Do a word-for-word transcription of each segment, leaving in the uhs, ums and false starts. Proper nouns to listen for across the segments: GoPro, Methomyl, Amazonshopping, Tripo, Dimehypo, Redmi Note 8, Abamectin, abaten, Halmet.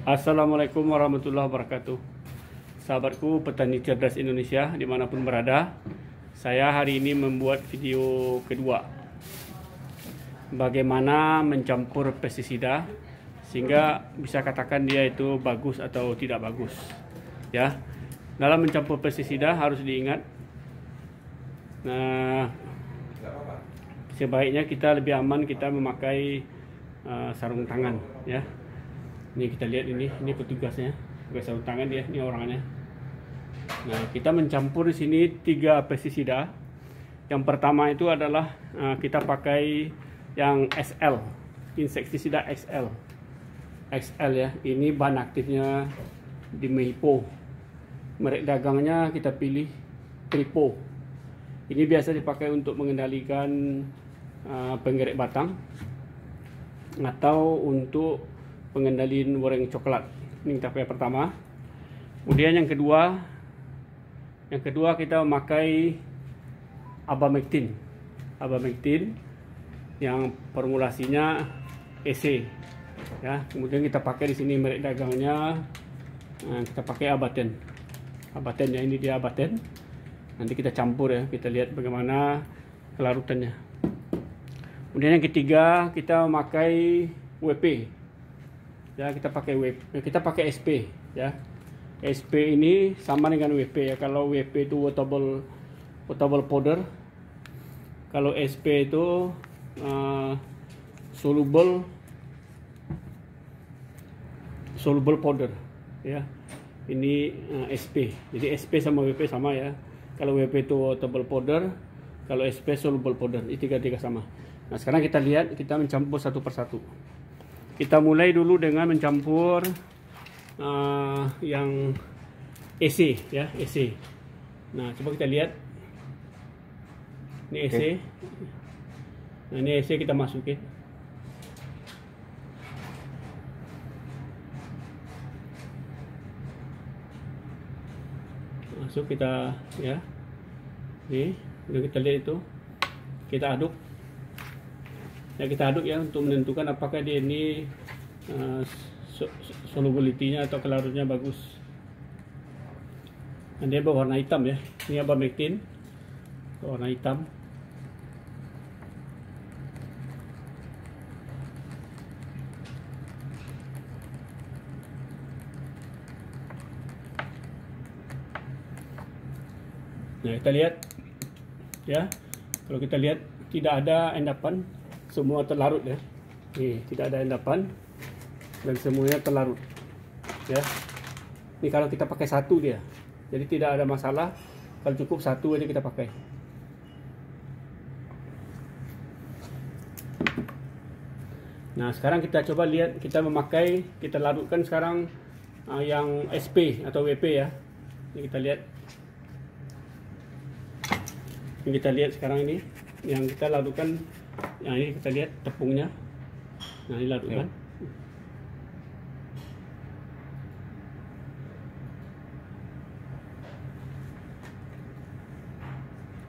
Assalamualaikum warahmatullahi wabarakatuh. Sahabatku petani cerdas Indonesia dimanapun berada, saya hari ini membuat video kedua, bagaimana mencampur pestisida sehingga bisa katakan dia itu bagus atau tidak bagus, ya. Dalam mencampur pestisida harus diingat, nah sebaiknya kita lebih aman kita memakai uh, sarung tangan, ya. Ini kita lihat, ini ini petugasnya, petugas sarung tangan dia, ini orangnya. Nah, kita mencampur di sini tiga pestisida. Yang pertama itu adalah uh, kita pakai yang S L, insektisida X L. X L ya, ini bahan aktifnya Dimehypo. Merek dagangnya kita pilih Tripo. Ini biasa dipakai untuk mengendalikan uh, penggerek batang atau untuk pengendalian goreng coklat. Ini kita pakai pertama. Kemudian yang kedua, yang kedua kita memakai Abamectin. Abamectin yang formulasinya E C, ya. Kemudian kita pakai di sini merek dagangnya, nah, kita pakai abaten. Abaten ya, ini dia abaten. Nanti kita campur ya, kita lihat bagaimana kelarutannya. Kemudian yang ketiga kita memakai W P. Ya, kita pakai W P, kita pakai S P ya. S P ini sama dengan W P ya. Kalau W P itu potable potable powder. Kalau S P itu uh, soluble soluble powder ya. Ini uh, S P. Jadi S P sama W P sama ya. Kalau W P itu potable powder, kalau S P soluble powder. Ini tiga-tiga sama. Nah, sekarang kita lihat, kita mencampur satu persatu. Kita mulai dulu dengan mencampur uh, yang E C ya, E C. Nah, coba kita lihat. Ini E C. Okay. Nah, ini E C kita masukin. Masuk kita ya. Nih, udah kita lihat itu. Kita aduk. Ya, kita aduk ya untuk menentukan apakah dia ini uh, solubility-nya atau kelarutnya bagus. Dan dia berwarna hitam ya. Ini abamectin warna hitam. Nah, kita lihat ya. Kalau kita lihat tidak ada endapan, semua terlarut ya. Nih, tidak ada endapan dan semuanya terlarut ya. Ini kalau kita pakai satu dia, jadi tidak ada masalah. Kalau cukup satu aja kita pakai. Nah, sekarang kita coba lihat, kita memakai, kita larutkan sekarang uh, yang S P atau W P ya. Ini kita lihat, ini kita lihat sekarang ini yang kita larutkan. Nah, ini kita lihat tepungnya. Nah, ini larutkan. Ya.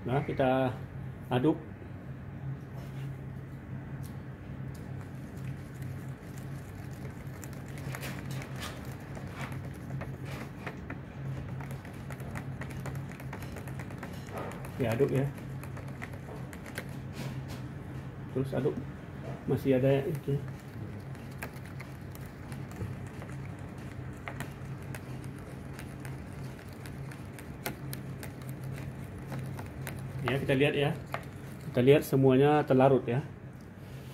Nah, kita aduk. Ya, aduk ya. Terus aduk, masih ada ya, itu. Ya, kita lihat ya, kita lihat semuanya terlarut ya.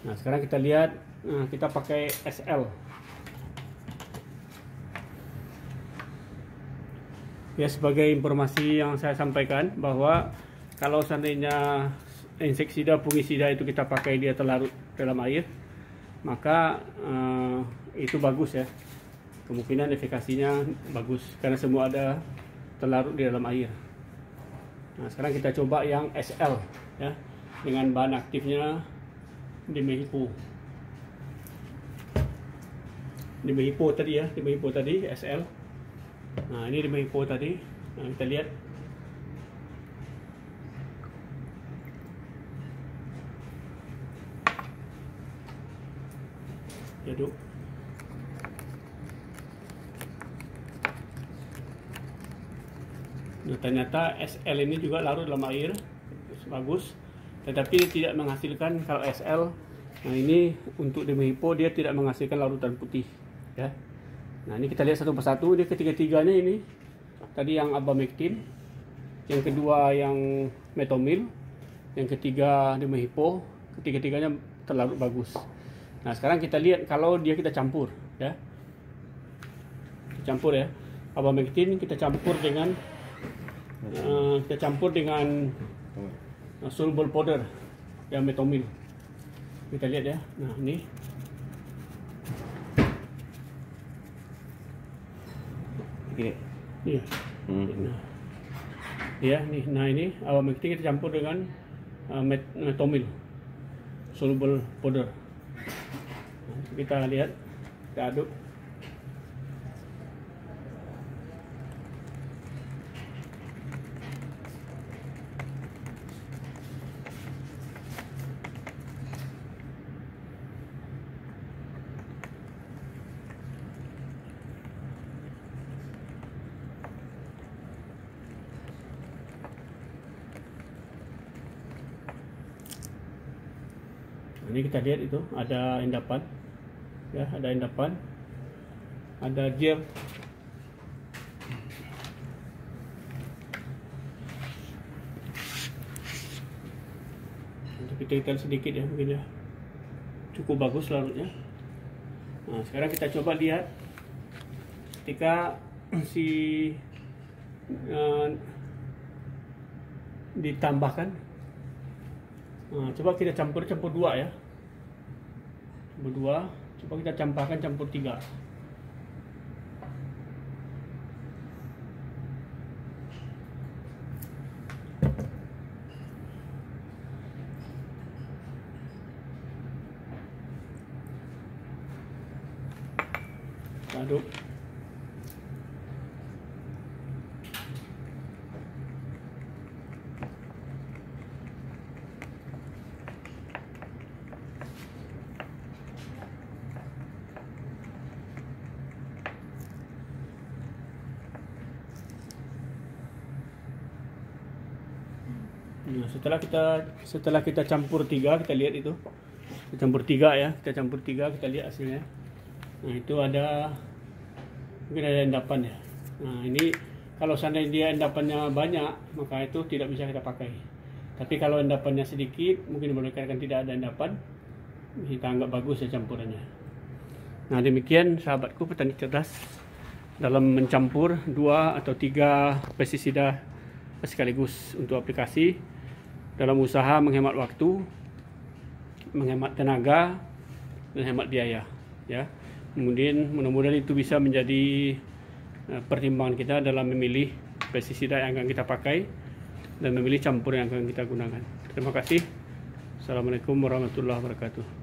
Nah, sekarang kita lihat, nah, kita pakai S L ya. Sebagai informasi yang saya sampaikan bahwa kalau seandainya insektisida, fungisida itu kita pakai dia terlarut dalam air, maka uh, itu bagus ya, kemungkinan efikasinya bagus karena semua ada terlarut di dalam air. Nah, sekarang kita coba yang S L ya, dengan bahan aktifnya Dimehypo. Dimehypo tadi ya, Dimehypo tadi S L. Nah, ini Dimehypo tadi. Nah, kita lihat. Aduk. Ternyata S L ini juga larut dalam air, bagus, tetapi tidak menghasilkan. Kalau S L, nah ini untuk Dimehypo dia tidak menghasilkan larutan putih, ya. Nah ini kita lihat satu persatu, dia ketiga-tiganya ini. Tadi yang Abamectin, yang kedua yang Methomyl, yang ketiga Dimehypo, ketiga-tiganya terlarut bagus. Nah sekarang kita lihat kalau dia kita campur, ya. Kita campur ya. Abamectin kita campur dengan Uh, kita campur dengan uh, soluble powder yang Methomyl. Kita lihat ya. Nah ini ini ya. Mm-hmm. Nah, ya nih, nah ini Abamectin kita campur dengan uh, Methomyl soluble powder. Nah, kita lihat, kita aduk. Ini kita lihat itu ada endapan, ya, ada endapan, ada gel, untuk kita lihat sedikit ya, mungkin ya, cukup bagus larutnya. Nah sekarang kita coba lihat ketika si eh, ditambahkan. Nah, coba kita campur campur dua ya, campur dua, coba kita campurkan campur tiga. Kita aduk. Nah, setelah kita setelah kita campur tiga, kita lihat itu kita campur tiga ya, kita campur tiga, kita lihat hasilnya. Nah itu ada, mungkin ada endapan ya. Nah ini kalau seandainya dia endapannya banyak, maka itu tidak bisa kita pakai. Tapi kalau endapannya sedikit, mungkin dikarenakan tidak ada endapan, kita anggap bagus ya campurannya. Nah demikian sahabatku petani cerdas dalam mencampur dua atau tiga pestisida sekaligus untuk aplikasi dalam usaha menghemat waktu, menghemat tenaga, menghemat biaya, ya. Kemudian mudah-mudahan itu bisa menjadi pertimbangan kita dalam memilih pestisida yang akan kita pakai dan memilih campur yang akan kita gunakan. Terima kasih. Assalamualaikum warahmatullahi wabarakatuh.